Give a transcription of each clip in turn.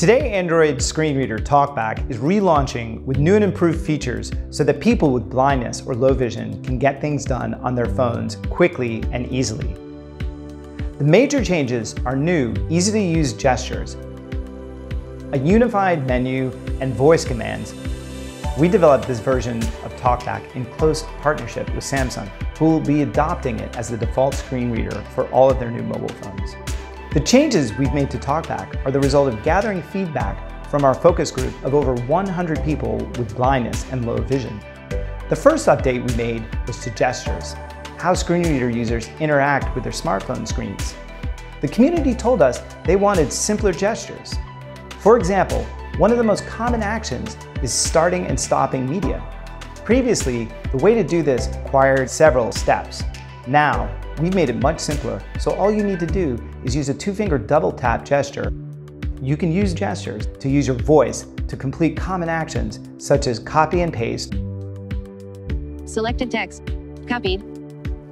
Today, Android screen reader TalkBack is relaunching with new and improved features so that people with blindness or low vision can get things done on their phones quickly and easily. The major changes are new, easy-to-use gestures, a unified menu, and voice commands. We developed this version of TalkBack in close partnership with Samsung, who will be adopting it as the default screen reader for all of their new mobile phones. The changes we've made to TalkBack are the result of gathering feedback from our focus group of over 100 people with blindness and low vision. The first update we made was to gestures, how screen reader users interact with their smartphone screens. The community told us they wanted simpler gestures. For example, one of the most common actions is starting and stopping media. Previously, the way to do this required several steps. Now, we've made it much simpler, so all you need to do is use a two-finger double tap gesture. You can use gestures to use your voice to complete common actions such as copy and paste, selected text, copied.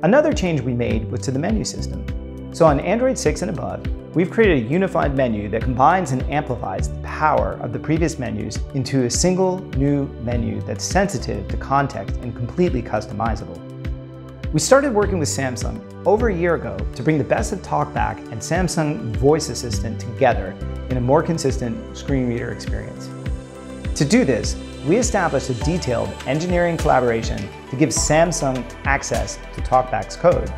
Another change we made was to the menu system. So on Android 6 and above, we've created a unified menu that combines and amplifies the power of the previous menus into a single new menu that's sensitive to context and completely customizable. We started working with Samsung over a year ago to bring the best of TalkBack and Samsung Voice Assistant together in a more consistent screen reader experience. To do this, we established a detailed engineering collaboration to give Samsung access to TalkBack's code.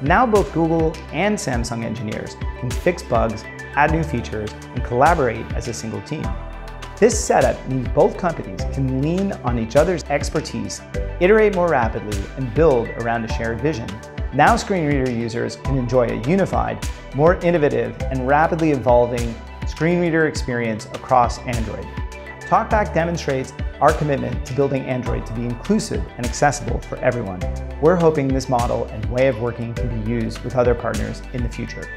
Now both Google and Samsung engineers can fix bugs, add new features, and collaborate as a single team. This setup means both companies can lean on each other's expertise, iterate more rapidly, and build around a shared vision. Now screen reader users can enjoy a unified, more innovative, and rapidly evolving screen reader experience across Android. TalkBack demonstrates our commitment to building Android to be inclusive and accessible for everyone. We're hoping this model and way of working can be used with other partners in the future.